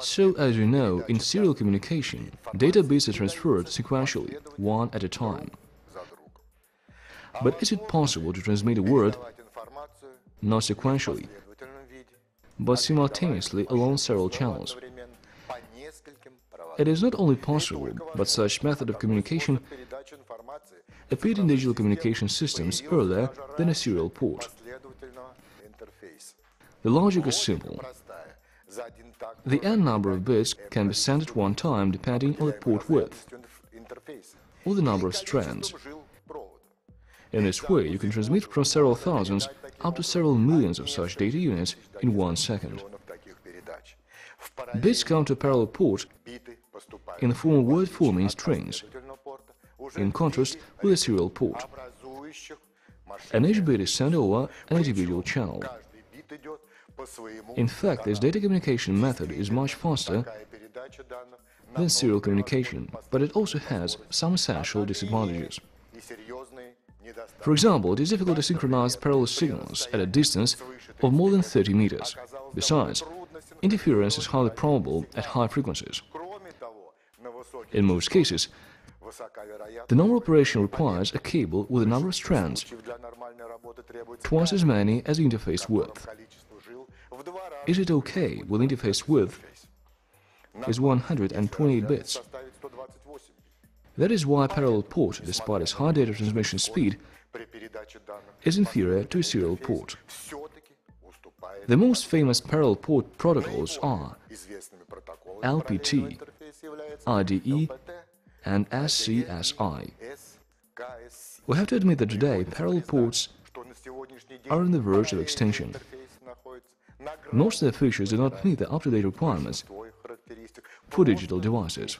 So, as we know, in serial communication, database is transferred sequentially, one at a time. But is it possible to transmit a word not sequentially, but simultaneously along several channels? It is not only possible, but such method of communication appeared in digital communication systems earlier than a serial port. The logic is simple. The n number of bits can be sent at one time depending on the port width or the number of strands. In this way, you can transmit from several thousands up to several millions of such data units in 1 second. Bits come to parallel port in the form of word-forming strings, in contrast with a serial port, and each bit is sent over an individual channel. In fact, this data communication method is much faster than serial communication, but it also has some essential disadvantages. For example, it is difficult to synchronize parallel signals at a distance of more than 30 meters. Besides, interference is highly probable at high frequencies. In most cases, the normal operation requires a cable with a number of strands, twice as many as the interface width. Is it okay when the interface width is 128 bits? That is why parallel port, despite its high data transmission speed, is inferior to a serial port. The most famous parallel port protocols are LPT, IDE, and SCSI. We have to admit that today parallel ports are on the verge of extinction. Most of their features do not meet the up-to-date requirements for digital devices.